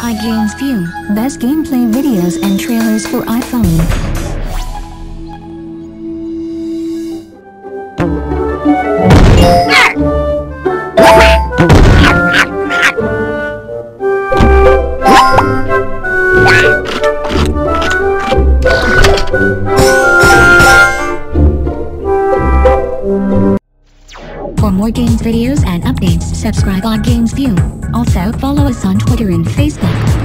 iGamesView, best gameplay videos and trailers for iPhone. For more games videos and updates, subscribe on iGamesView. Also follow us on Twitter and Facebook.